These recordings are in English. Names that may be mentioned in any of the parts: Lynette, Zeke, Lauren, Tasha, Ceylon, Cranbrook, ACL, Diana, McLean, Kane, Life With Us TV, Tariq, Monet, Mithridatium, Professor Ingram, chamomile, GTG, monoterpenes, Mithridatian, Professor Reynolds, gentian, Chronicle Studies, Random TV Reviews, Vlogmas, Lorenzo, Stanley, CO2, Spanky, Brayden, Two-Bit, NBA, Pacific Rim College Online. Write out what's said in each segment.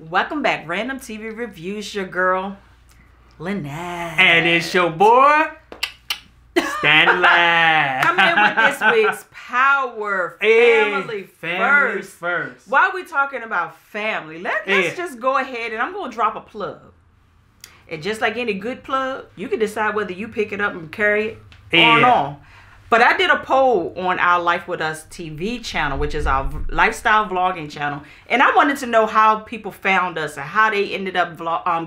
Welcome back, Random TV Reviews. Your girl Lynette, and it's your boy Stanley. Coming in with this week's Power Family First. While we're talking about family, let's just go ahead and I'm gonna drop a plug. And just like any good plug, you can decide whether you pick it up and carry it on. But I did a poll on our Life With Us TV channel, which is our lifestyle vlogging channel. And I wanted to know how people found us and how they ended up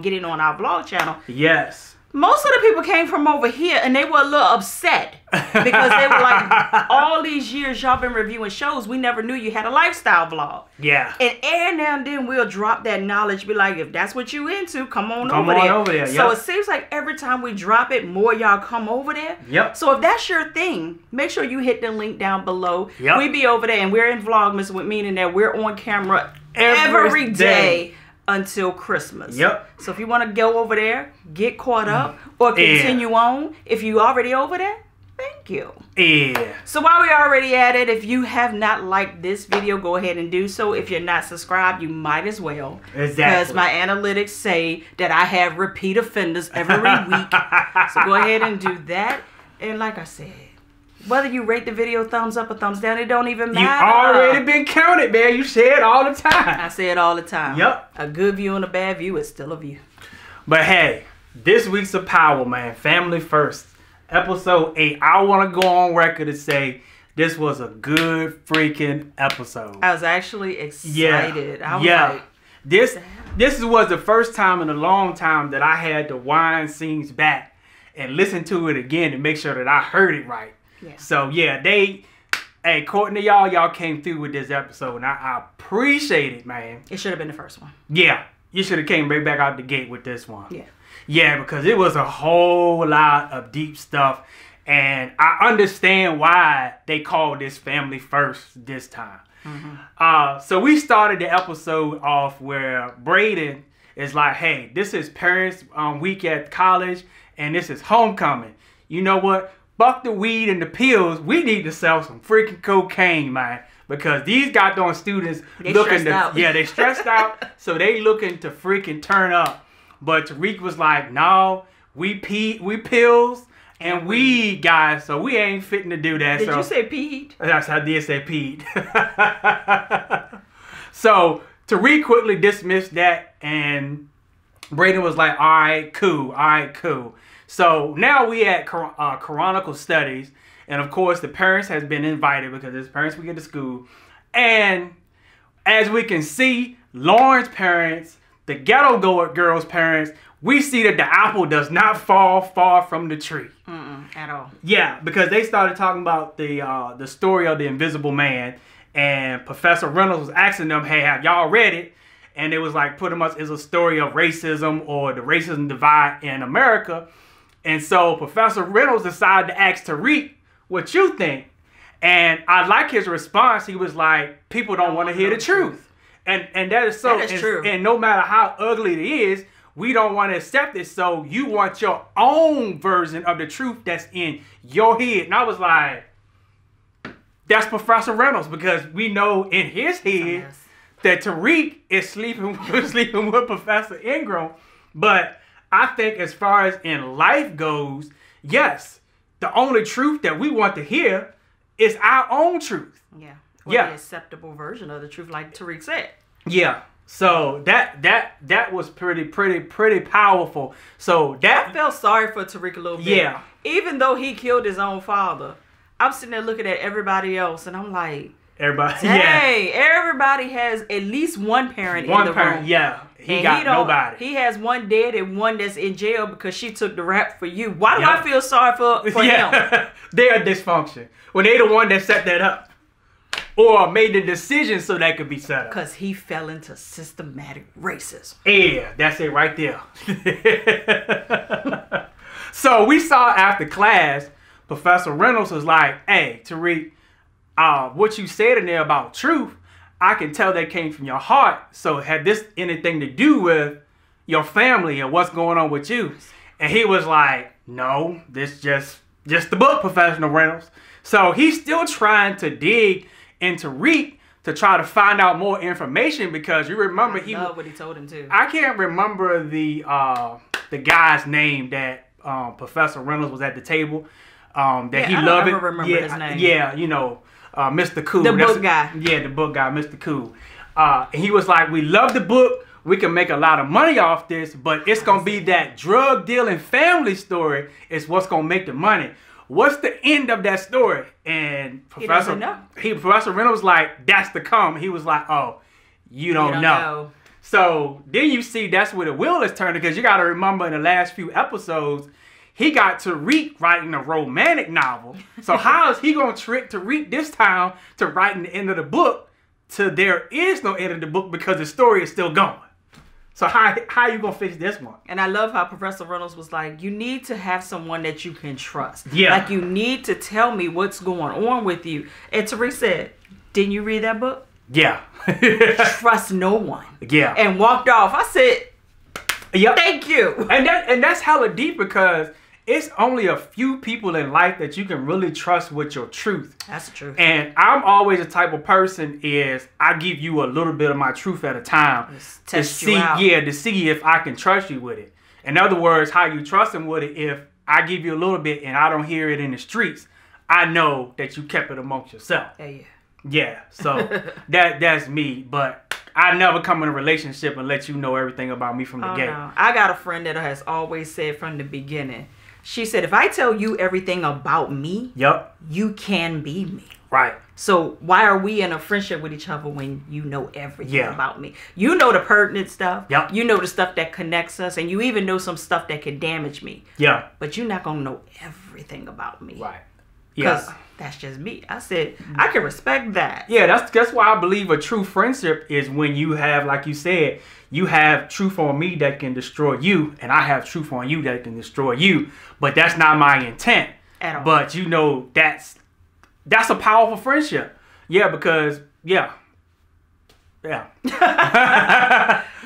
getting on our vlog channel. Yes. Most of the people came from over here and they were a little upset because they were like, all these years y'all been reviewing shows, we never knew you had a lifestyle vlog. Yeah. And now and then we'll drop that knowledge, be like, if that's what you into, come on over there. Yep. So it seems like every time we drop it, more y'all come over there. Yep. So if that's your thing, make sure you hit the link down below. Yep. We be over there and we're in Vlogmas, with meaning that we're on camera every day. Until Christmas. Yep. So if you want to go over there, get caught up, or continue on. If you already over there, thank you. Yeah. So while we're already at it, if you have not liked this video, go ahead and do so. If you're not subscribed, you might as well. Exactly. Because my analytics say that I have repeat offenders every week. So go ahead and do that. And like I said, whether you rate the video thumbs up or thumbs down, it don't even matter. You already been counted, man. You say it all the time. I say it all the time. Yep. A good view and a bad view is still a view. But hey, this week's a Power, man. Family First. Episode 8. I want to go on record and say this was a good freaking episode. I was actually excited. Yeah. I was like, this was the first time in a long time that I had to wind scenes back and listen to it again and make sure that I heard it right. Yeah. So yeah, according to y'all came through with this episode, and I appreciate it, man. It should have been the first one. Yeah, you should have came right back out the gate with this one. Yeah, yeah, because it was a whole lot of deep stuff, and I understand why they called this Family First this time. Mm-hmm. So we started the episode off where Brayden is like, "Hey, this is parents' week at college, and this is homecoming. You know what? Fuck the weed and the pills. We need to sell some freaking cocaine, man. Because these goddamn students, they stressed out. So they looking to freaking turn up. But Tariq was like, no, we pills and weed, guys. So we ain't fitting to do that. Did you say peed? Yes, I did say peed. So Tariq quickly dismissed that. And Brayden was like, all right, cool. All right, cool. So now we at Chronicle Studies, and of course the parents has been invited because it's parents we get to school, and as we can see, Lauren's parents, the ghetto girl's parents, we see that the apple does not fall far from the tree at all. Yeah, because they started talking about the story of the Invisible Man, and Professor Reynolds was asking them, hey, have y'all read it? And it was like pretty much is a story of racism or the racism divide in America. And so Professor Reynolds decided to ask Tariq, what you think? And I like his response. He was like, people don't want to hear the truth. And that is so. That is true. And no matter how ugly it is, we don't want to accept it. So you want your own version of the truth that's in your head. And I was like, that's Professor Reynolds, because we know in his head that Tariq is sleeping with Professor Ingram. But I think as far as in life goes, yes, the only truth that we want to hear is our own truth. Yeah. Or the acceptable version of the truth, like Tariq said. Yeah. So that was pretty powerful. So I felt sorry for Tariq a little bit. Yeah. Even though he killed his own father, I'm sitting there looking at everybody else and I'm like, everybody has at least one parent in the room. Yeah. He got nobody. He has one dead and one that's in jail because she took the rap for you. Why do I feel sorry for him? They are dysfunction. When they the one that set that up or made the decision so that could be set up. Because he fell into systematic racism. Yeah, that's it right there. So we saw after class, Professor Reynolds was like, hey, Tariq, what you said in there about truth, I can tell that came from your heart. So had this anything to do with your family and what's going on with you? And he was like, no, this just the book, Professor Reynolds. So he's still trying to dig into Tariq to try to find out more information, because you remember he loved what he told him too. I can't remember the guy's name that Professor Reynolds was at the table. That yeah, he loved. I don't remember his name. Yeah, you know, Mr. Cool, the book guy. Yeah, the book guy, Mr. Cool. And he was like, "We love the book. We can make a lot of money off this, but it's gonna be that drug dealing family story is what's gonna make the money. What's the end of that story?" And Professor Reynolds was like, "That's the come." He was like, "Oh, you don't know." So then you see that's where the wheel is turning, because you got to remember in the last few episodes, he got Tariq writing a romantic novel. So how is he gonna trick Tariq this time to writing the end of the book? To there is no end of the book because the story is still going. So how are you going to fix this one? And I love how Professor Reynolds was like, you need to have someone that you can trust. Yeah. Like, you need to tell me what's going on with you. And Tariq said, didn't you read that book? Yeah. Trust no one. Yeah. And walked off. I said, yep. Thank you. And that's hella deep, because it's only a few people in life that you can really trust with your truth. That's the truth. And I'm always the type of person is I give you a little bit of my truth at a time. Just test you out. Yeah, to see if I can trust you with it. In other words, how you trust him with it, if I give you a little bit and I don't hear it in the streets, I know that you kept it amongst yourself. Yeah, yeah. Yeah, so that's me, but I never come in a relationship and let you know everything about me from the get. No. I got a friend that has always said from the beginning, she said, if I tell you everything about me, yep, you can be me. Right. So why are we in a friendship with each other when you know everything about me? You know the pertinent stuff. Yep. You know the stuff that connects us, and you even know some stuff that could damage me. Yeah. But you're not going to know everything about me. Right. Because that's just me. I said, I can respect that. Yeah, that's why I believe a true friendship is when you have, like you said, you have truth on me that can destroy you, and I have truth on you that can destroy you. But that's not my intent. At all. But you know, that's a powerful friendship. Yeah, because, yeah. Yeah.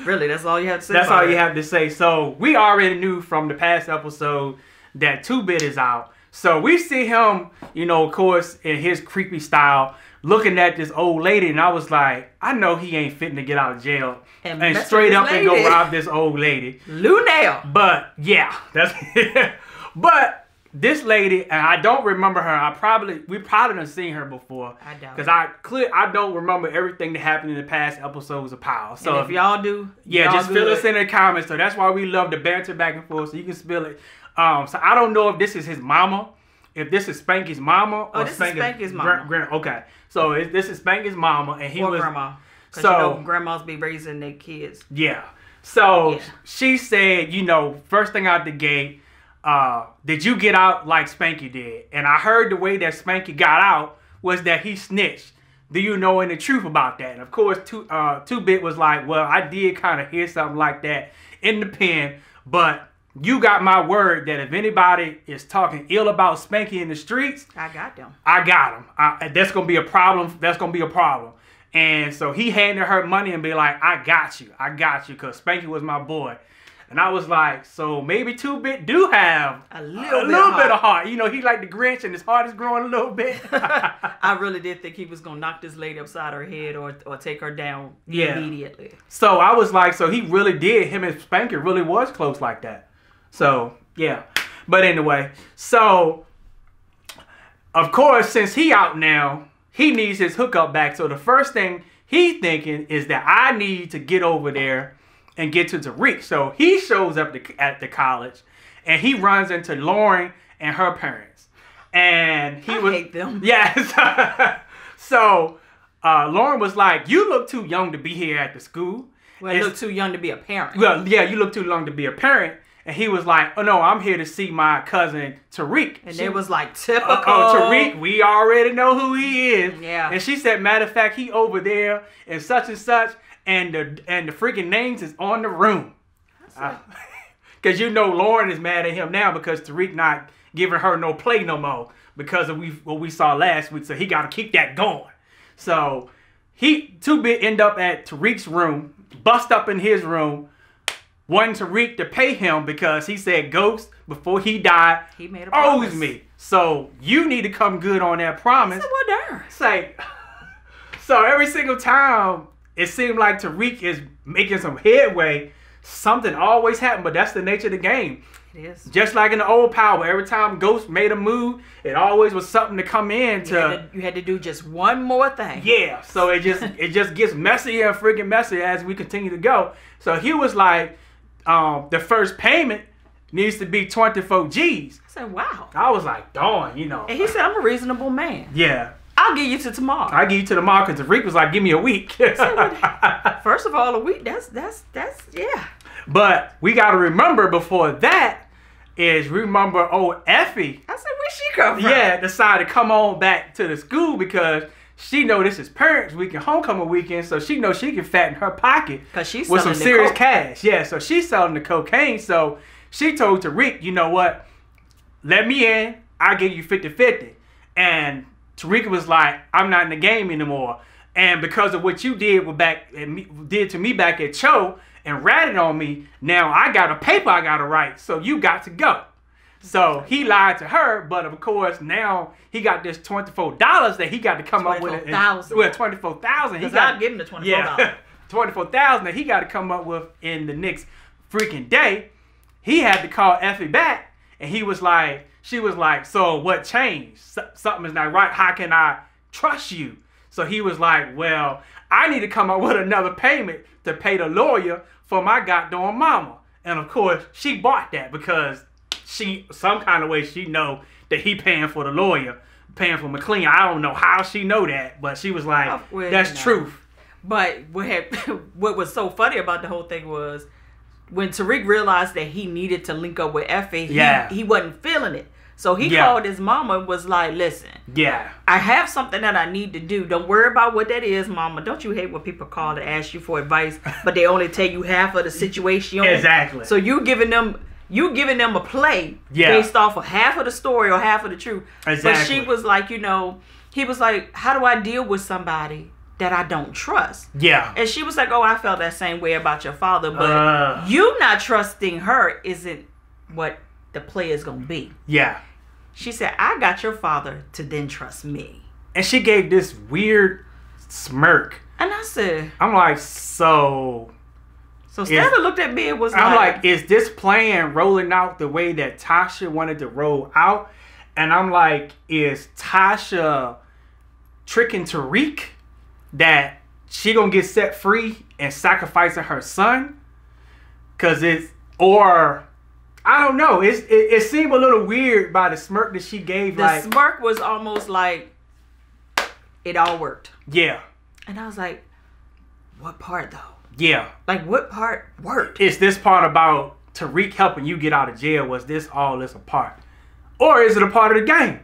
Really, that's all you have to say? That's all you have to say. So we already knew from the past episode that Two-Bit is out. So we see him, you know, of course, in his creepy style, looking at this old lady. And I was like, I know he ain't fitting to get out of jail and straight up and go rob this old lady. Lunel. But yeah, that's but this lady, and I don't remember her. We probably done seen her before. I don't. Because I don't remember everything that happened in the past episodes of Power. So and if y'all do, yeah, just fill us in the comments. So that's why we love the banter back and forth. So you can spill it. So I don't know if this is his mama, if this is Spanky's mama, or this is Spanky's mama. Okay, so this is Spanky's mama, and he was grandma. So you know, grandmas be raising their kids. Yeah. So she said, you know, first thing out the gate, did you get out like Spanky did? And I heard the way that Spanky got out was that he snitched. Do you know any truth about that? And of course, Two-Bit was like, well, I did kind of hear something like that in the pen, but you got my word that if anybody is talking ill about Spanky in the streets, I got them. That's going to be a problem. That's going to be a problem. And so he handed her money and be like, I got you. Because Spanky was my boy. And I was like, so maybe Two-Bit do have a little bit of heart. You know, he like the Grinch and his heart is growing a little bit. I really did think he was going to knock this lady upside her head or take her down immediately. So I was like, so he really did. Him and Spanky really was close like that. So, yeah. But anyway, so, of course, since he out now, he needs his hookup back. So the first thing he thinking is that I need to get over there and get to Tariq. So he shows up at the college, and he runs into Lauren and her parents. And he hate them. Yes. So Lauren was like, you look too young to be here at the school. Well, you look too young to be a parent. Well, yeah, you look too young to be a parent. And he was like, oh, no, I'm here to see my cousin Tariq. And it was like, typical. Oh, Tariq, we already know who he is. Yeah. And she said, matter of fact, he over there and such. And the freaking names is on the room. Because you know Lauren is mad at him now because Tariq not giving her no play no more. Because of what we saw last week. So he got to keep that going. So Two-Bit end up at Tariq's room. Bust up in his room. Wanting Tariq to pay him because he said Ghost, before he died, he made a owes me. So you need to come good on that promise. Say, So every single time it seemed like Tariq is making some headway, something always happened, but that's the nature of the game. It is. Just like in the old Power, every time Ghost made a move, it always was something to come in to. You had to do just one more thing. Yeah, so it just it just gets messier and freaking messier as we continue to go. So he was like, the first payment needs to be 24 G's. I said, wow. I was like, darn, you know. And he said, I'm a reasonable man. Yeah. I'll give you to tomorrow. I'll give you to tomorrow, because Tariq was like, give me a week. First of all, a week, that's, yeah. But we got to remember before that is, remember old Effie. I said, where she come from? Yeah, decided to come on back to the school because she know this is parents weekend, homecoming weekend, so she know she can fatten her pocket with some serious cash. Yeah, so she's selling the cocaine. So she told Tariq, you know what, let me in, I'll give you 50-50. And Tariq was like, I'm not in the game anymore. And because of what you did to me back at Cho and ratted on me, now I got a paper I got to write, so you got to go. So he lied to her, but of course now he got this $24 that he got to come up with. $24,000. Because I'll give him the $24. Yeah, $24,000 that he got to come up with in the next freaking day. He had to call Effie back, and he was like, she was like, so what changed? Something is not right. How can I trust you? So he was like, well, I need to come up with another payment to pay the lawyer for my goddamn mama. And of course, she bought that because she, some kind of way, she know that he paying for the lawyer, paying for McLean. I don't know how she know that, but she was like, that's truth. But what was so funny about the whole thing was, when Tariq realized that he needed to link up with Effie, he wasn't feeling it. So he called his mama and was like, listen, I have something that I need to do. Don't worry about what that is, mama. Don't you hate when people call to ask you for advice, but they only tell you half of the situation? Exactly. So you giving them a play based off of half of the story or half of the truth. Exactly. But she was like, you know, he was like, how do I deal with somebody that I don't trust? Yeah. And she was like, oh, I felt that same way about your father, but you not trusting her isn't what the play is going to be. Yeah. She said, I got your father to then trust me. And she gave this weird smirk. And I said, I'm like, so. So Stanley looked at me and was like, I'm like, is this plan rolling out the way that Tasha wanted to roll out? And I'm like, is Tasha tricking Tariq that she gonna get set free and sacrificing her son? Cause it's, or I don't know. It seemed a little weird by the smirk that she gave. The smirk was almost like it all worked. Yeah. And I was like, what part though? Yeah. Like what part worked? Is this part about Tariq helping you get out of jail? Was this all this a part? Or is it a part of the game?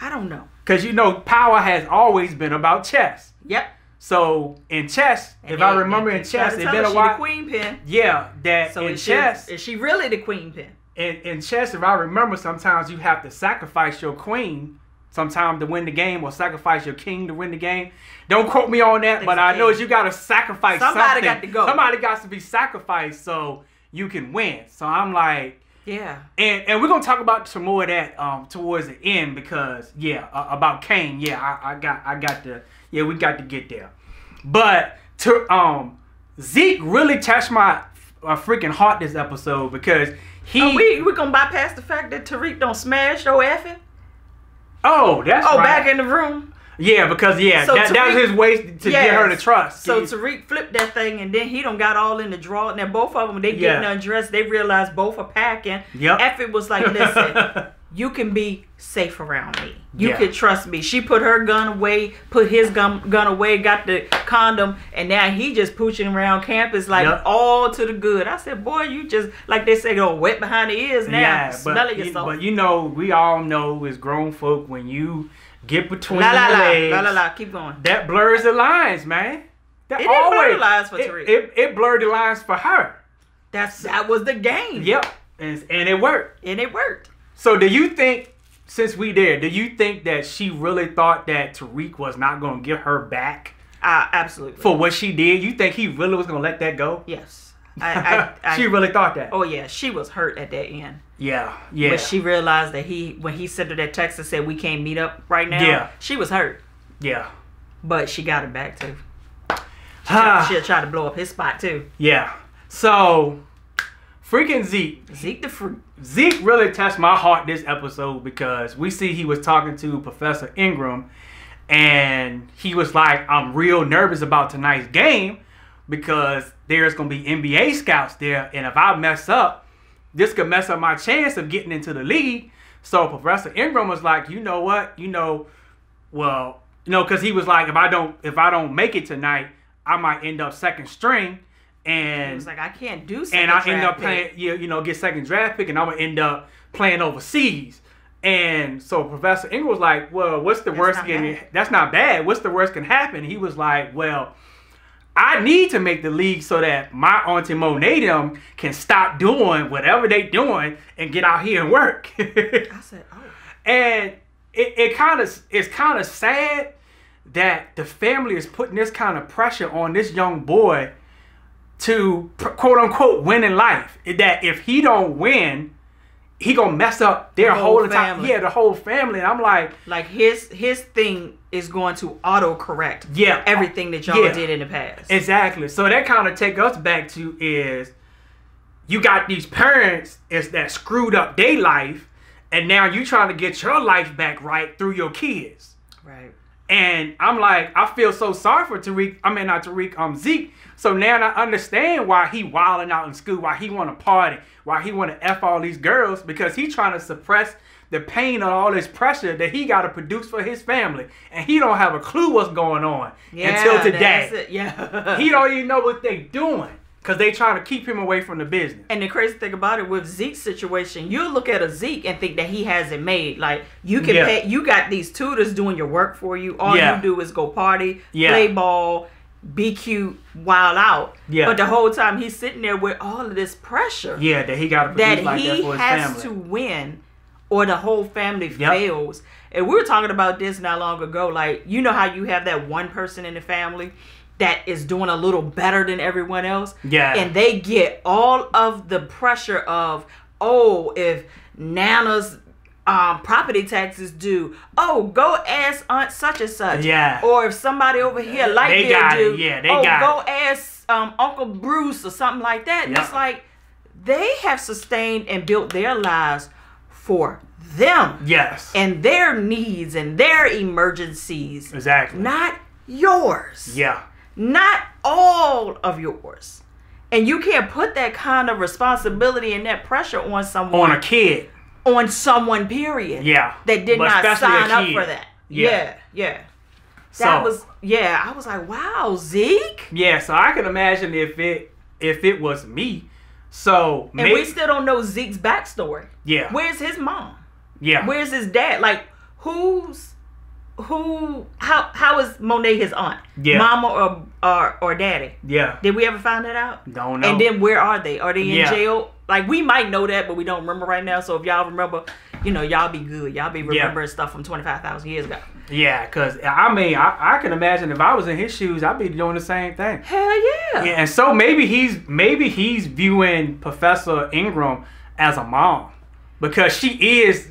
I don't know. Cause you know, Power has always been about chess. Yep. So in chess, if I remember, in chess, is she really the queen pin? In chess, if I remember, sometimes you have to sacrifice your queen sometimes to win the game, or sacrifice your king to win the game. Don't quote me on that, but I know you got to sacrifice something. Somebody got to go. Somebody got to be sacrificed so you can win. So I'm like, yeah. And we're going to talk about some more of that towards the end, because about Kane. Yeah, we got to get there. But Zeke really touched my freaking heart this episode, because he... Oh, we going to bypass the fact that Tariq don't smash no effing? Oh, that's right. Oh, back in the room? Yeah, because, so that was his way to get her to trust. So Tariq flipped that thing, and then he done got all in the draw. Now, both of them, they getting undressed. They realized both are packing. Yep. Effie was like, listen... You can be safe around me. You can trust me. She put her gun away, put his gun away, got the condom, and now he just pooching around campus like all to the good. I said, boy, you just, like they say, go wet behind the ears now. Yeah, smelling yourself. But you know, we all know as grown folk, when you get between the legs. Keep going. That blurs the lines, man. That always blurred the lines for Tariq. It blurred the lines for her. That was the game. Yep. And it worked. And it worked. So do you think, since we there, do you think that she really thought that Tariq was not going to give her back? Absolutely. For what she did? You think he really was going to let that go? Yes. She really thought that? Oh, yeah. She was hurt at that end. Yeah. Yeah. But she realized that when he sent her that text and said, we can't meet up right now, she was hurt. Yeah. but she got it back too. She'll try to blow up his spot too. Yeah. So, freaking Zeke. Zeke the freak. Zeke really touched my heart this episode because we see he was talking to Professor Ingram and he was like, I'm real nervous about tonight's game because there's going to be NBA scouts there, and if I mess up, this could mess up my chance of getting into the league. So Professor Ingram was like, you know what? You know, well, you know, because he was like, if I don't make it tonight, I might end up second string. And he was like, I can't do second draft pick. And I end up playing, you know, get second draft pick, and I would end up playing overseas. And so Professor Ingram was like, well, what's the worst? That's not bad. What's the worst can happen? He was like, well, I need to make the league so that my auntie Monet them can stop doing whatever they doing and get out here and work. I said, oh. And it's kind of sad that the family is putting this kind of pressure on this young boy to quote unquote win in life. That if he don't win, he gonna mess up their whole entire, yeah, the whole family. And I'm like his thing is going to auto correct, yeah, everything that y'all, yeah, did in the past. Exactly. So that kind of take us back to is you got these parents is that screwed up their life, and now you trying to get your life back right through your kids. Right. And I'm like, I feel so sorry for Tariq. I mean, not Tariq, Zeke. So now I understand why he wilding out in school, why he want to party, why he want to F all these girls, because he trying to suppress the pain of all this pressure that he got to produce for his family. And he don't have a clue what's going on, yeah, until today. That's it. Yeah. He don't even know what they doing because they trying to keep him away from the business. And the crazy thing about it with Zeke's situation, you look at a Zeke and think that he has it made. Like, you can, yeah, pay, you got these tutors doing your work for you. All, yeah, you do is go party, yeah, play ball, be cute, wild out. Yeah. But the whole time he's sitting there with all of this pressure. Yeah, that he got to produce like that for his family. That he has to win or the whole family, yep, fails. And we were talking about this not long ago. Like, you know how you have that one person in the family that is doing a little better than everyone else? Yeah. And they get all of the pressure of, oh, if Nana's property taxes due, oh, go ask Aunt such and such. Yeah. Or if somebody over here like they got due, yeah, they got, oh, go ask Uncle Bruce or something like that. Yep. It's like they have sustained and built their lives for them. Yes. And their needs and their emergencies. Exactly. Not yours. Yeah. Not all of yours. And you can't put that kind of responsibility and that pressure on someone. On a kid. On someone, period. Yeah. That did not sign up for that. Yeah. Yeah. That was, yeah, I was like, wow, Zeke? Yeah, so I can imagine if it was me. So maybe, and we still don't know Zeke's backstory. Yeah. Where's his mom? Yeah. Where's his dad? Like, how is Monet his aunt? Yeah. Mama or daddy? Yeah. Did we ever find that out? Don't know. And then where are they? Are they in, yeah, jail? Like, we might know that, but we don't remember right now. So if y'all remember, you know, y'all be good. Y'all be remembering, yeah, stuff from 25,000 years ago. Yeah, because, I mean, I can imagine if I was in his shoes, I'd be doing the same thing. Hell yeah. Yeah, and so maybe he's viewing Professor Ingram as a mom because she is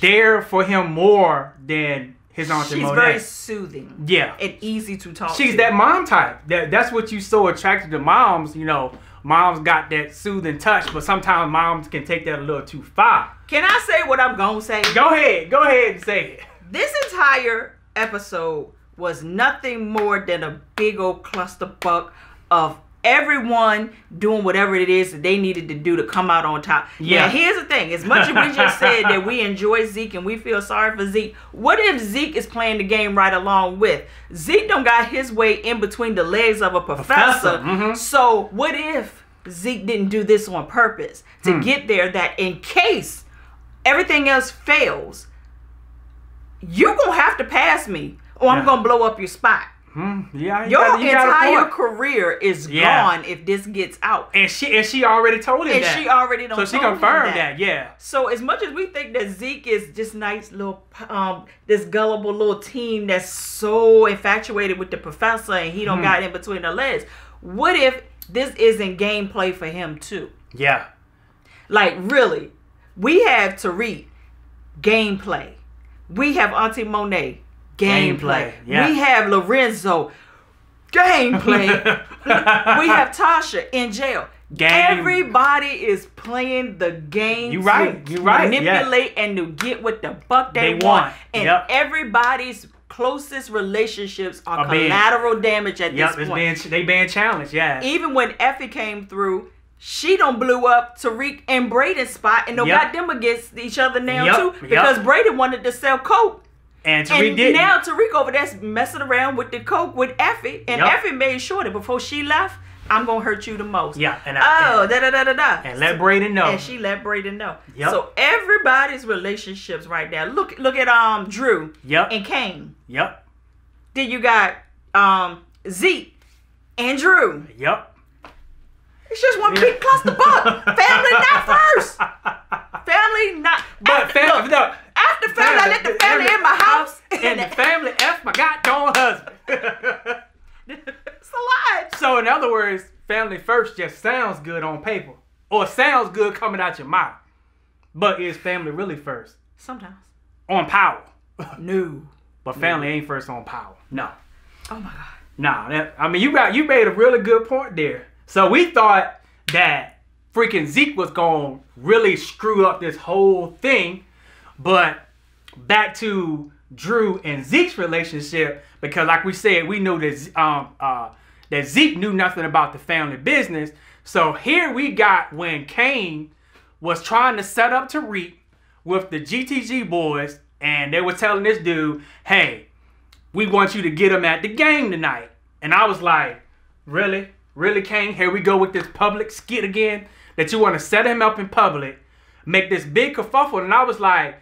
there for him more than his auntie Monet. She's very soothing. Yeah. And easy to talk to. She's that mom type. That's what you so attracted to moms, you know. Moms got that soothing touch, but sometimes moms can take that a little too far. Can I say what I'm going to say? Go ahead. Go ahead and say it. This entire episode was nothing more than a big old clusterfuck of everyone doing whatever it is that they needed to do to come out on top. Yeah. Now, here's the thing. As much as we just said that we enjoy Zeke and we feel sorry for Zeke, what if Zeke is playing the game right along with? Zeke done got his way in between the legs of a professor. Mm-hmm. So what if Zeke didn't do this on purpose to get there, that in case everything else fails, you're going to have to pass me or I'm going to blow up your spot. Yeah, your entire career is gone if this gets out. And she already told him that. And she already told him that. So she confirmed that, yeah. So as much as we think that Zeke is just nice little, this gullible little teen that's so infatuated with the professor and he don't got in between the legs, what if this isn't gameplay for him too? Yeah. Like, really, we have Tariq, gameplay. We have Auntie Monet, Gameplay. Yeah. We have Lorenzo. Gameplay. We have Tasha in jail. Game. Everybody is playing the game. You right. You right. Manipulate and to get what the fuck they want. And everybody's closest relationships are collateral damage at this point. They being challenged. Yeah. Even when Effie came through, she done blew up Tariq and Brayden's spot, and they got them against each other now too, because Brayden wanted to sell coke. And Tariq did. Now Tariq over there's messing around with the coke with Effie, and Effie made sure that before she left, I'm gonna hurt you the most. Yeah. And and let Brayden know. And she let Brayden know. Yep. So everybody's relationships right now. Look at Drew. Yep. And Kane. Yep. Then you got Zeke and Drew. Yep. It's just one big clusterfuck. Family not first. Family not. But family. No. After family, I let the family in my house. And the family F my goddamn husband. It's a lot. So in other words, family first just sounds good on paper. Or sounds good coming out your mouth. But is family really first? Sometimes. On Power. No. But family ain't first on Power. No. Oh my God. Nah, I mean you made a really good point there. So we thought that freaking Zeke was going to really screw up this whole thing. But back to Drew and Zeke's relationship, because like we said, we knew that, that Zeke knew nothing about the family business. So here we got when Kane was trying to set up Tariq with the GTG boys, and they were telling this dude, hey, we want you to get him at the game tonight. And I was like, really? Really, Kane? Here we go with this public skit again. That you want to set him up in public, make this big kerfuffle. And I was like,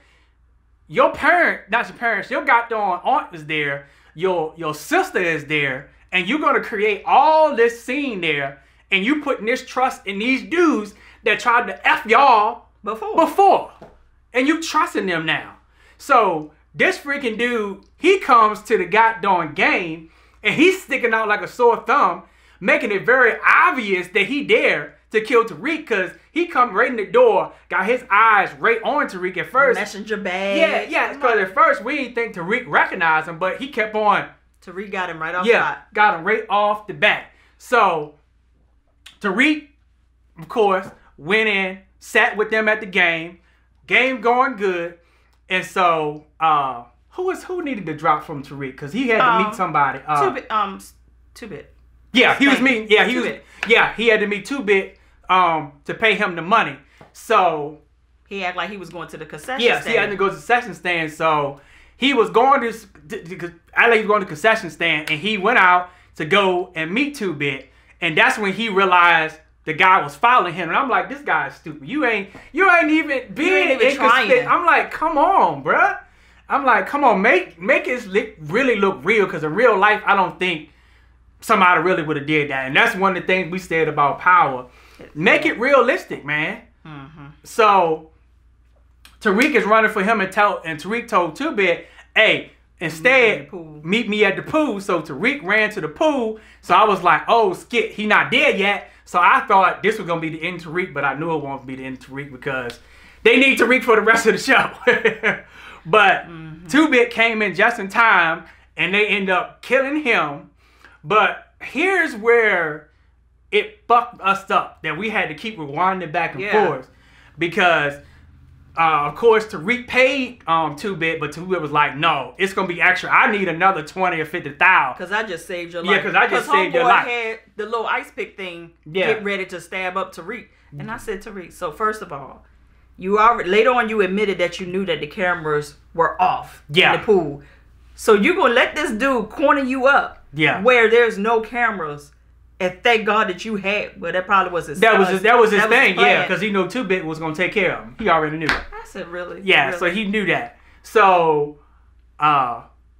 your goddamn aunt is there, your sister is there, and you're gonna create all this scene there, and you putting this trust in these dudes that tried to F y'all before, and you trusting them now. So this freaking dude, he comes to the goddamn game, and he's sticking out like a sore thumb, making it very obvious that he dared to kill Tariq, because he come right in the door, got his eyes right on Tariq at first. Messenger bag. Yeah, yeah, because at first we didn't think Tariq recognized him, but he kept on. Tariq got him right off the bat. Got him right off the bat. So Tariq, of course, went in, sat with them at the game. Game going good. And so who needed to drop from Tariq? Because he had to meet somebody. Two-Bit. Yeah, he was meeting. Yeah, he had to meet Two-Bit to pay him the money. So he acted like he was going to the concession stand. Yeah, he had to go to the concession stand. So he was going to I like he was going to the concession stand, and he went out to go and meet Two-Bit, and that's when he realized the guy was following him. And I'm like, this guy is stupid. You ain't even being inconsistent. I'm like, come on, bruh. I'm like, come on, make it really look real, because in real life, I don't think somebody really would have did that. And that's one of the things we said about Power. Make it realistic, man. Mm-hmm. So Tariq is running for him, and Tariq told Two-Bit, hey, instead, meet me at the pool. So Tariq ran to the pool. So I was like, oh, skit, he not dead yet. So I thought this was going to be the end of Tariq, but I knew it won't be the end of Tariq, because they need Tariq for the rest of the show. But Two-Bit came in just in time, and they end up killing him. But here's where it fucked us up, that we had to keep rewinding back and forth, because of course Tariq paid Two-Bit, but Two-Bit was like, no, it's gonna be extra. I need another 20 or 50,000. Cause I just saved your life. Yeah, cause I just saved your life. Had the little ice pick thing get ready to stab up Tariq, and I said, Tariq, so first of all, you already later on you admitted that you knew that the cameras were off in the pool, so you gonna let this dude corner you up. Yeah, where there's no cameras, and thank God that you had. Well, that probably was his. That was his thing. Yeah, because he knew Two-Bit was gonna take care of him. He already knew. I said, really? Yeah, really? So he knew that. So,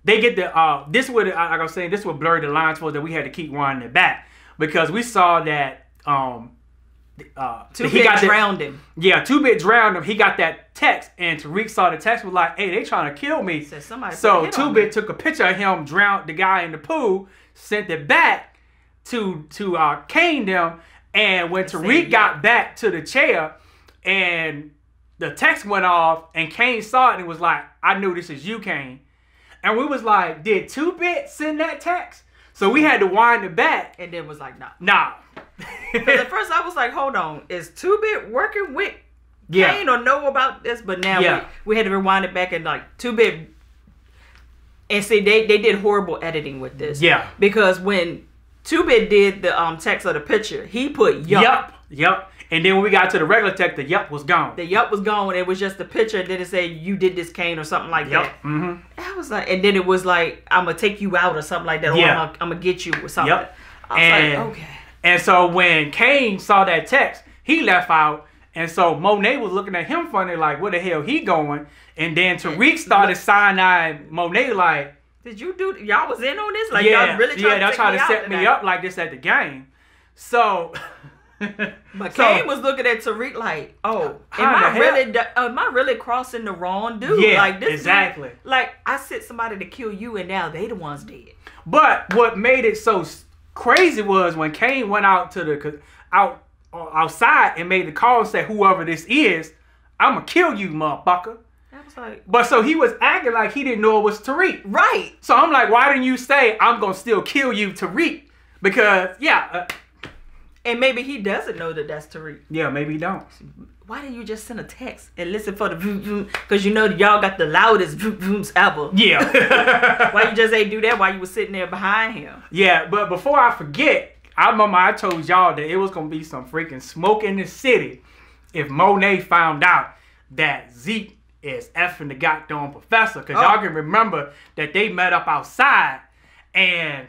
they get the this would, like I was saying, this would blur the lines for us, that we had to keep running it back, because we saw that Two-Bit drowned him. Yeah, Two-Bit drowned him. He got that text, and Tariq saw the text, was like, hey, they trying to kill me. Said, so Two-Bit took a picture of him, drowned the guy in the pool, sent it back to Kane them, and when Tariq got back to the chair, and the text went off, and Kane saw it and was like, I knew this is you, Kane. And we was like, did Two-Bit send that text? So we had to wind it back. And then was like, nah. Nah. At first I was like, hold on. Is Two-Bit working with Kane or know about this? But now we had to rewind it back and like, Two-Bit. And see, they did horrible editing with this. Yeah. Because when Two-Bit did the text of the picture, he put yup. Yup. Yup. And then when we got to the regular text, the yup was gone. The yup was gone. It was just the picture. And then it said, you did this, Kane, or something like that. Mm-hmm. I was like, and then it was like, I'm going to take you out or something like that. Yeah. Or I'm going to get you or something. Yep. I was like, okay. And so when Kane saw that text, he left out. And so Monet was looking at him funny, like, where the hell he going? And then Tariq started side-eyeing Monet like, did you do, y'all was in on this? Like, y'all really trying to try to set me up like this at the game. So... But Kane was looking at Tariq like, oh, am I really crossing the wrong dude? Yeah, like, this exactly. Dude, like, I sent somebody to kill you, and now they the ones dead. But what made it so crazy was when Kane went out to the outside and made the call and said, whoever this is, I'm going to kill you, motherfucker. I was like, but so he was acting like he didn't know it was Tariq. Right. So I'm like, why didn't you say, I'm going to still kill you, Tariq? Because, and maybe he doesn't know that that's Tariq. Yeah, maybe he don't. Why didn't you just send a text and listen for the vroom vroom? Because you know y'all got the loudest vroom vrooms ever. Yeah. Why you just ain't do that while you was sitting there behind him? Yeah, but before I forget, I remember I told y'all that it was going to be some freaking smoke in the city if Monet found out that Zeke is effing the goddamn professor. Because y'all can remember that they met up outside and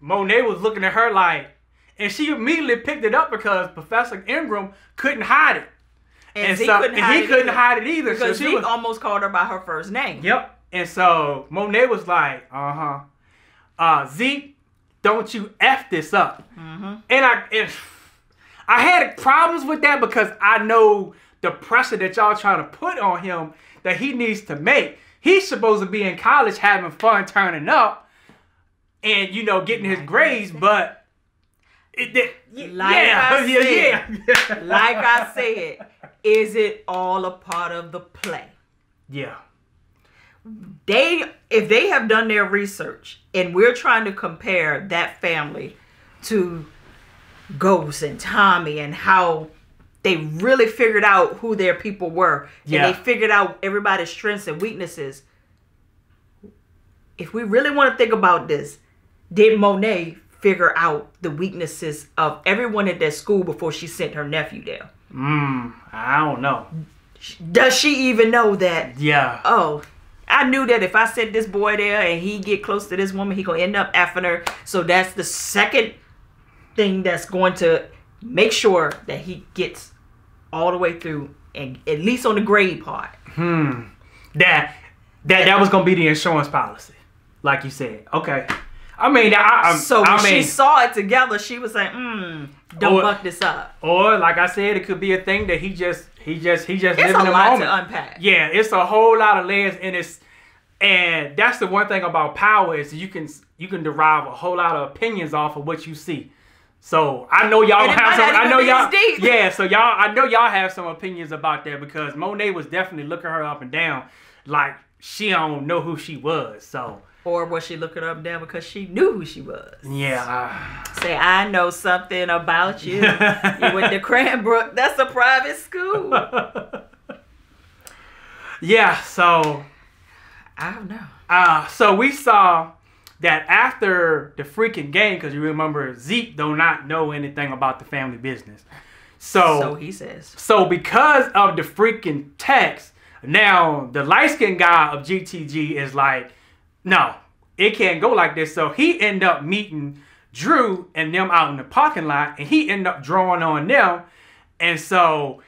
Monet was looking at her like, and she immediately picked it up because Professor Ingram couldn't hide it. And he couldn't hide it either. Because so she almost called her by her first name. Yep. And so Monet was like, Zeke, don't you F this up. Mm-hmm. And I had problems with that because I know the pressure that y'all trying to put on him that he needs to make. He's supposed to be in college having fun, turning up, and, you know, getting his grades, but... Like I said, is it all a part of the play? Yeah. If they have done their research and we're trying to compare that family to Ghost and Tommy and how they really figured out who their people were and they figured out everybody's strengths and weaknesses. If we really want to think about this, did Monet figure out the weaknesses of everyone at that school before she sent her nephew there? I don't know. Does she even know that? Yeah. Oh, I knew that if I sent this boy there and he get close to this woman, he gonna end up effing her. So that's the second thing that's going to make sure that he gets all the way through, and at least on the grade part. That was gonna be the insurance policy, like you said. Okay. I mean, she saw it together. She was like, don't fuck this up. Or, like I said, it could be a thing that he just lives in the moment. It's a lot to unpack. Yeah, it's a whole lot of layers, and that's the one thing about Power is you can derive a whole lot of opinions off of what you see. So I know y'all have some. I know y'all. Yeah. So y'all, I know y'all have some opinions about that because Monet was definitely looking her up and down, like she don't know who she was. So. Or was she looking up down because she knew who she was? Yeah. Say, I know something about you. You went to Cranbrook. That's a private school. Yeah, so. I don't know. So we saw that after the freaking game, because you remember Zeke do not know anything about the family business. So he says. So because of the freaking text, now the light-skinned guy of GTG is like, no, it can't go like this. So he ended up meeting Drew and them out in the parking lot, and he ended up drawing on them. And so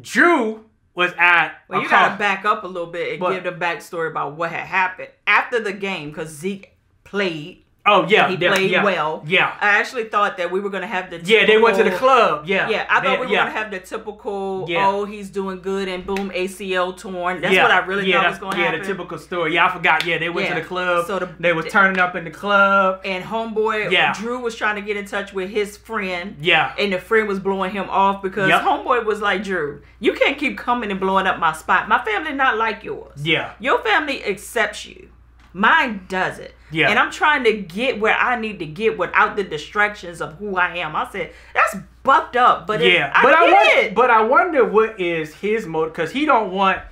Drew was at... Well, you got to back up a little bit and give the backstory about what had happened after the game, because Zeke played. Oh, yeah. He played well. Yeah. I actually thought that we were going to have the typical... Yeah, they went to the club. Yeah. Yeah, I thought we were going to have the typical, he's doing good and boom, ACL torn. That's what I really thought was going to happen. Yeah, the typical story. Yeah, I forgot. Yeah, they went to the club. So they was turning up in the club. And homeboy, Drew was trying to get in touch with his friend. Yeah. And the friend was blowing him off because homeboy was like, Drew, you can't keep coming and blowing up my spot. My family not like yours. Yeah. Your family accepts you. Mine does it. Yeah. And I'm trying to get where I need to get without the distractions of who I am. I said, that's bucked up. But yeah, I wonder what is his motive, because he don't want,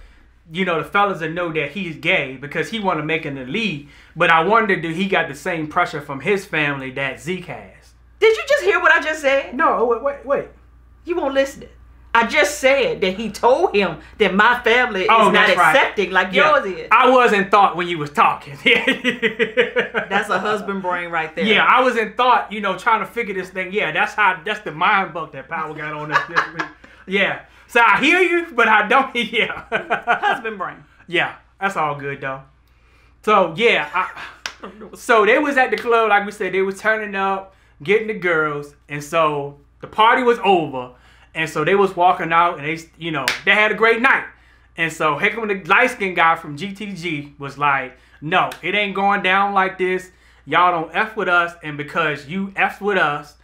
you know, the fellas to know that he's gay because he want to make an elite. But I wonder, do he got the same pressure from his family that Zeke has? Did you just hear what I just said? No, wait. You won't listen. I just said that he told him that my family is not accepting like yours is. I was in thought when you was talking. That's a husband brain right there. Yeah, I was in thought, you know, trying to figure this thing. Yeah, that's the mind bug that Power got on us this week. Yeah. So I hear you, but I don't hear you. Husband brain. Yeah, that's all good, though. So, yeah. So they was at the club, like we said. They was turning up, getting the girls. And so the party was over. And so they was walking out, and they, you know, they had a great night. And so Hickman, the light-skinned guy from GTG, was like, no, it ain't going down like this. Y'all don't F with us, and because you F with us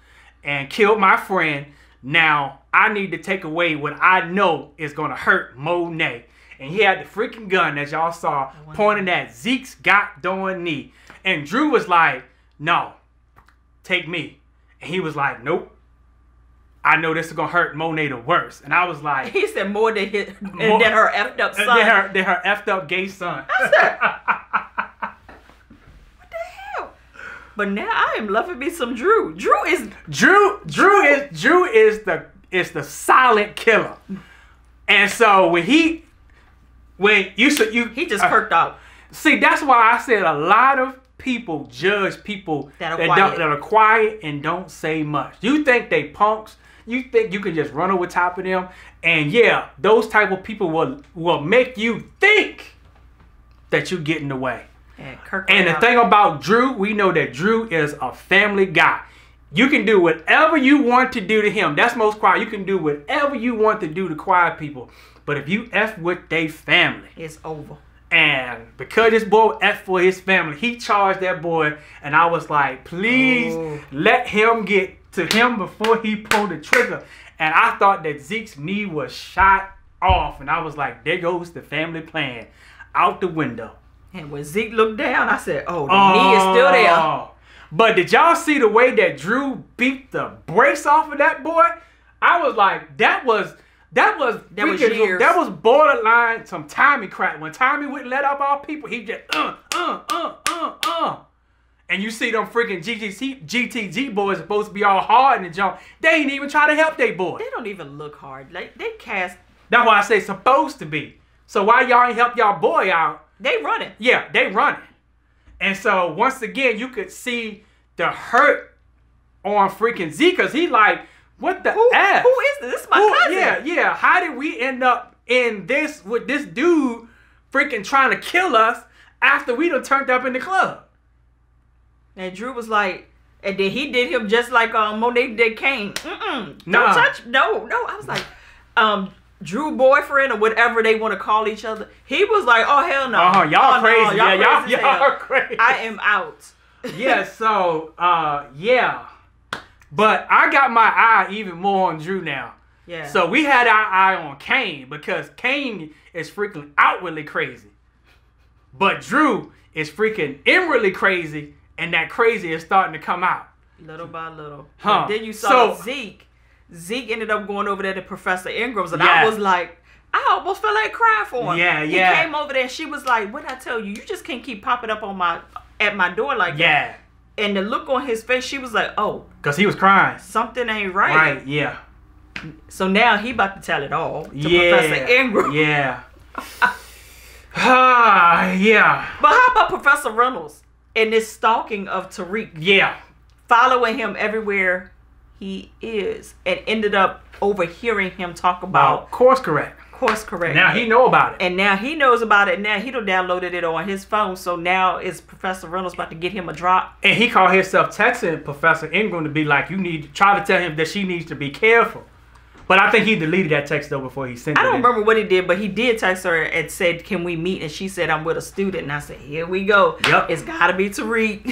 and killed my friend, now I need to take away what I know is going to hurt Monet. And he had the freaking gun that y'all saw pointing at Zeke's goddamn knee. And Drew was like, no, take me. And he was like, nope. I know this is going to hurt Monet the worst. And I was like... He said more than, than her effed up son. Than her effed up gay son. I said... what the hell? But now I am loving me some Drew. Drew is the silent killer. And so when he... He just perked up. See, that's why I said a lot of people judge people that are quiet and don't say much. You think they punks. You think you can just run over top of them. And yeah, those type of people will make you think that you get in the way. And the thing about Drew, we know that Drew is a family guy. You can do whatever you want to do to him. That's most quiet. You can do whatever you want to do to quiet people. But if you F with their family, it's over. And because this boy F for his family, he charged that boy. And I was like, please let him get to him before he pulled the trigger. And I thought that Zeke's knee was shot off, and I was like, there goes the family plan out the window. And when Zeke looked down, I said, oh, the knee is still there. But did y'all see the way that Drew beat the brakes off of that boy? I was like, that was borderline some Tommy crap. When Tommy wouldn't let up our people, he just And you see them freaking GTG boys supposed to be all hard in the jump. They ain't even try to help they boy. They don't even look hard. Like they cast. That's why I say supposed to be. So why y'all ain't help y'all boy out? They running. Yeah, they running. And so once again, you could see the hurt on freaking Zeke, because he like, what the F? Who is this? This is my cousin. Yeah, yeah. How did we end up in this with this dude freaking trying to kill us after we done turned up in the club? And Drew was like, and then he did him just like Monet did Kane. Don't touch. No. I was like, Drew boyfriend or whatever they want to call each other. He was like, oh hell no. Y'all crazy. No, y'all crazy. I am out. Yeah. So yeah. But I got my eye even more on Drew now. Yeah. So we had our eye on Kane because Kane is freaking outwardly crazy. But Drew is freaking inwardly crazy, and that crazy is starting to come out. Little by little. Huh. But then you saw Zeke. Zeke ended up going over there to Professor Ingram's, and I was like, I almost felt like crying for him. Yeah, yeah. He came over there, and she was like, what I tell you? You just can't keep popping up on at my door like that. Yeah. And the look on his face, she was like, oh. Because he was crying. Something ain't right. Right, yeah. So now he about to tell it all to Professor Ingram. Yeah. Yeah. But how about Professor Reynolds and this stalking of Tariq? Yeah. Following him everywhere he is and ended up overhearing him talk about... Course correct. Now he know about it. And now he knows about it. Now he done downloaded it on his phone. So now is Professor Reynolds about to get him a drop. And he called himself texting Professor Ingram to be like, you need to try to tell him that she needs to be careful. But I think he deleted that text though before he sent it. I don't remember what he did, but he did text her and said, can we meet? And she said, I'm with a student. And I said, here we go. Yep. It's gotta be Tariq.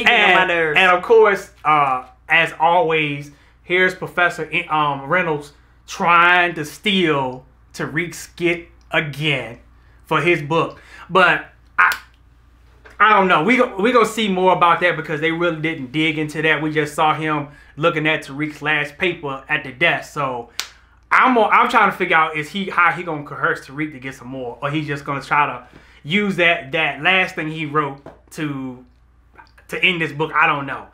He got my nerves. And of course, as always, here's Professor Reynolds trying to steal Tariq's skit again for his book. But I, I don't know. We gonna see more about that because they really didn't dig into that. We just saw him looking at Tariq's last paper at the desk. So I'm trying to figure out how he gonna coerce Tariq to get some more, or he's just gonna try to use that last thing he wrote to end this book. I don't know.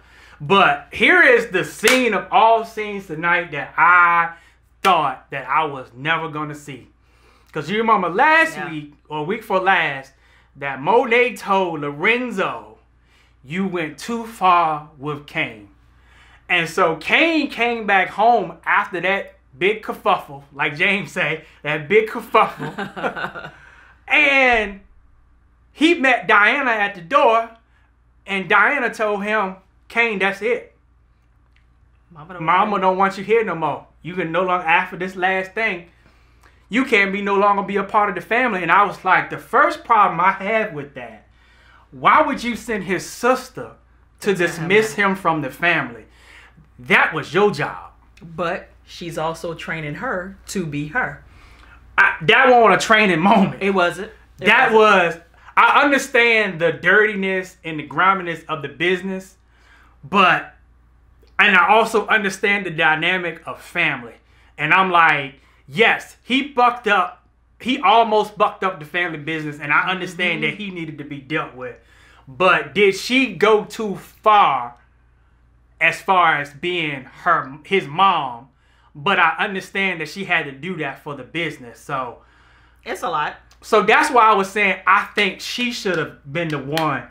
But here is the scene of all scenes tonight that I thought that I was never gonna see. Because you remember last week, or week before last, that Monet told Lorenzo, you went too far with Kane. And so Kane came back home after that big kerfuffle, like James say, that big kerfuffle. And he met Diana at the door, and Diana told him, Kane, that's it. Mama don't want you here no more. You can no longer, after this last thing, you can't be no longer be a part of the family. And I was like, the first problem I had with that, why would you send his sister to dismiss him from the family? That was your job. But she's also training her to be her. That wasn't a training moment. It wasn't. I understand the dirtiness and the griminess of the business, but, and I also understand the dynamic of family. And I'm like, yes, he bucked up. He almost bucked up the family business, and I understand that he needed to be dealt with. But did she go too far as being his mom? But I understand that she had to do that for the business. So it's a lot. So that's why I was saying I think she should have been the one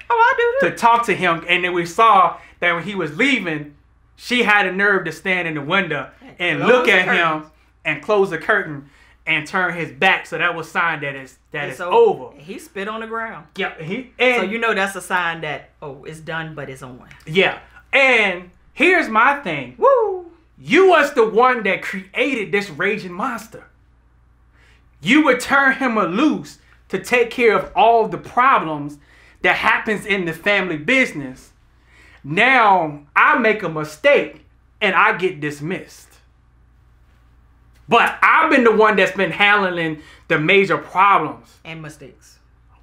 to talk to him. And then we saw that when he was leaving, she had a nerve to stand in the window and look at him and close the curtain and turn his back. So that was a sign that it's over. He spit on the ground. Yeah. So you know that's a sign that, oh, it's done, but it's on. Yeah. And here's my thing. Woo! You was the one that created this raging monster. You would turn him loose to take care of all the problems that happens in the family business. Now I make a mistake and I get dismissed. But I've been the one that's been handling the major problems. And mistakes.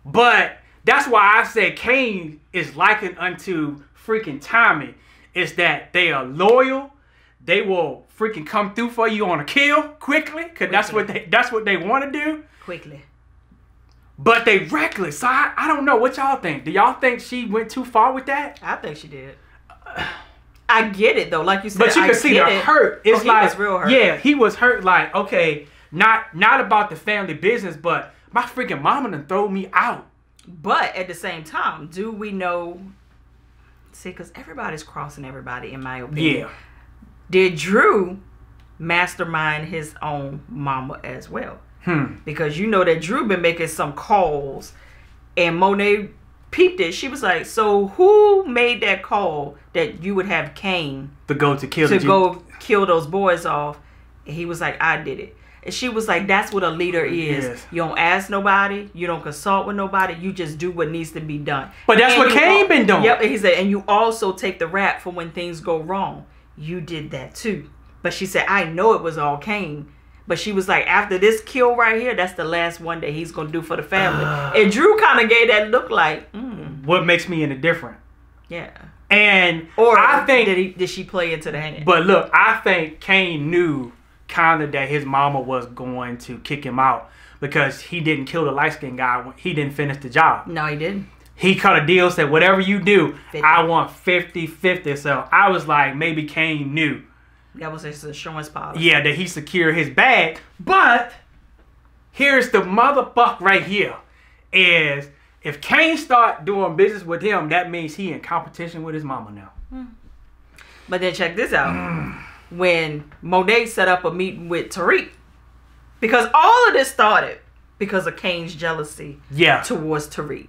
But that's why I say Kane is likened unto freaking Tommy. It's that they are loyal. They will freaking come through for you on a kill quickly. Because that's what they want to do. Quickly. But they reckless. So I don't know. What y'all think? Do y'all think she went too far with that? I think she did. I get it though, like you said. But you can see the hurt. It's like, he was real hurt. Yeah, he was hurt. Like, okay, not about the family business, but my freaking mama done throw me out. But at the same time, do we know? See, because everybody's crossing everybody, in my opinion. Yeah. Did Drew mastermind his own mama as well? Because you know that Drew been making some calls, and Monet peeped it. She was like, so who made that call that you would have Kane to go kill those boys off? And he was like, I did it. And she was like, that's what a leader is. Yes. You don't ask nobody, you don't consult with nobody, you just do what needs to be done. But that's what Kane been doing. Yep. And he said, and you also take the rap for when things go wrong. You did that too. But she said, I know it was all Kane. But she was like, after this kill right here, that's the last one that he's going to do for the family. And Drew kind of gave that look like, what makes me indifferent? Yeah. And or I think... Did she play into the hand? But look, I think Kane knew kind of that his mama was going to kick him out because he didn't kill the light-skinned guy. He didn't finish the job. No, he didn't. He cut a deal, said, whatever you do, 50. I want 50-50. So I was like, maybe Kane knew. That was his insurance policy. Yeah, that he secured his bag. But here's the motherfucker right here. Is if Kane start doing business with him, that means he in competition with his mama now. But then check this out. When Monet set up a meeting with Tariq, because all of this started because of Kane's jealousy towards Tariq.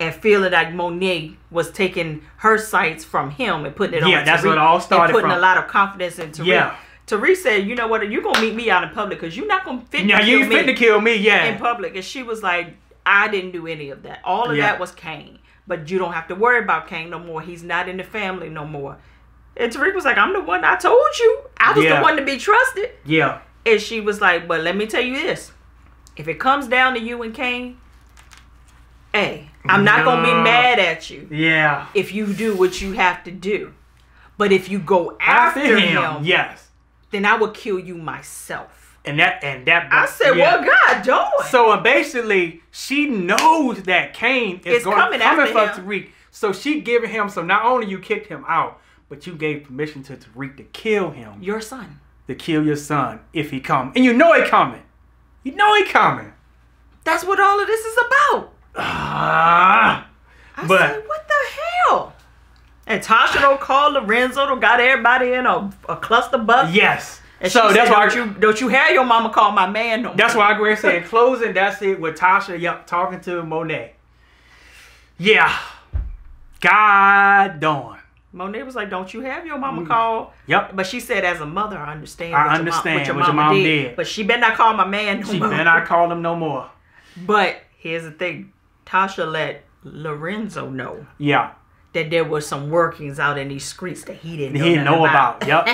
And feeling like Monet was taking her sights from him and putting it on Tariq. Yeah, that's what it all started from. And putting a lot of confidence in Tariq. Yeah. Tariq said, you know what, you're going to meet me out in public because you're not going to fit to kill me. Yeah, you fit to kill me, yeah. In public. And she was like, I didn't do any of that. All of that was Kane. But you don't have to worry about Kane no more. He's not in the family no more. And Tariq was like, I'm the one I told you. I was the one to be trusted. Yeah. And she was like, but let me tell you this. If it comes down to you and Kane, hey... I'm not going to be mad at you. Yeah. If you do what you have to do. But if you go after him, yes, then I will kill you myself. And that I said, yeah. Well, God, don't. So basically, she knows that Kane is coming after Tariq. So she giving him, so not only you kicked him out, but you gave permission to Tariq to kill him. Your son. To kill your son if he comes. And you know he coming. You know he coming. That's what all of this is about. I said, what the hell? And Tasha don't call Lorenzo, don't got everybody in a cluster bus. Yes. And so that's why don't you have your mama call my man no more. That's why I go ahead and say in closing, that's it with Tasha talking to Monet. Yeah. God darn. Monet was like, don't you have your mama call? Yep. But she said, as a mother, I understand. I understand what your mama did. But she better not call my man no more. She better not call him no more. But here's the thing. Tasha let Lorenzo know. Yeah. That there was some workings out in these streets that he didn't know about. Yep.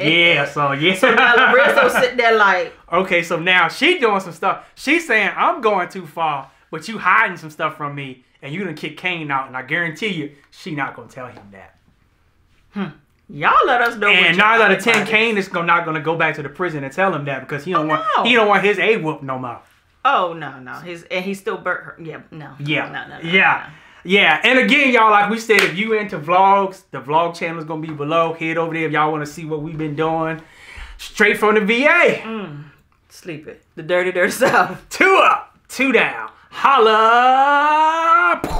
Yeah. So now Lorenzo sitting there like. Okay. So now she doing some stuff. She's saying, I'm going too far, but you hiding some stuff from me, and you done kick Kane out, and I guarantee you, she not gonna tell him that. Y'all let us know. And 9 out of 10, Kane is not gonna go back to the prison and tell him that because he don't want his A whoop no more. Oh no. He still burnt her. Yeah. No. Yeah. No. Yeah. No. Yeah, and again, y'all, like we said, if you into vlogs, the vlog channel is going to be below. Head over there if y'all want to see what we've been doing. Straight from the VA. Sleep it. The dirty, dirty stuff. 2 up, 2 down. Holla.